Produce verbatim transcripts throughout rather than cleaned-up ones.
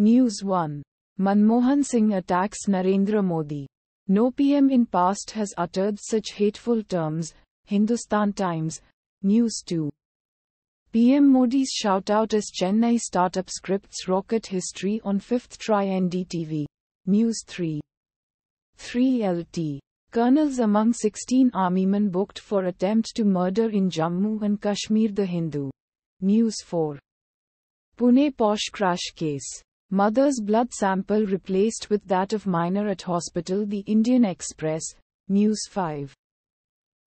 News one. Manmohan Singh attacks Narendra Modi. No P M in past has uttered such hateful terms, Hindustan Times. News two. P M Modi's shout-out as Chennai startup scripts rocket history on fifth try, N D T V. News three. three Lieutenant Colonels among sixteen armymen booked for attempt to murder in Jammu and Kashmir, The Hindu. News four. Pune Porsche crash case. Mother's blood sample replaced with that of minor at hospital, The Indian Express. News five.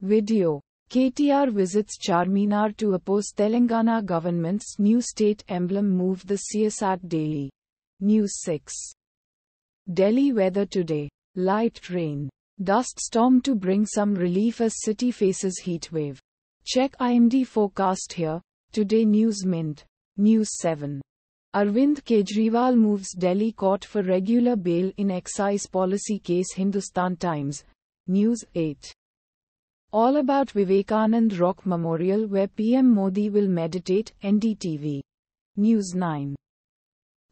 Video. K T R visits Charminar to oppose Telangana government's new state emblem move, The Siasat Daily. News six. Delhi weather today. Light rain. Dust storm to bring some relief as city faces heatwave. Check I M D forecast here. Today News Mint. News seven. Arvind Kejriwal moves Delhi court for regular bail in excise policy case, Hindustan Times. News eight. All about Vivekananda Rock Memorial where P M Modi will meditate, N D T V. News nine.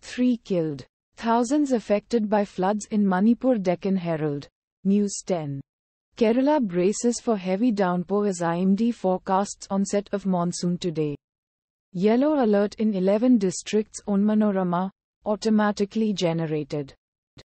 Three killed. Thousands affected by floods in Manipur, Deccan Herald. News ten. Kerala braces for heavy downpour as I M D forecasts onset of monsoon today. Yellow alert in eleven districts, Onmanorama, automatically generated.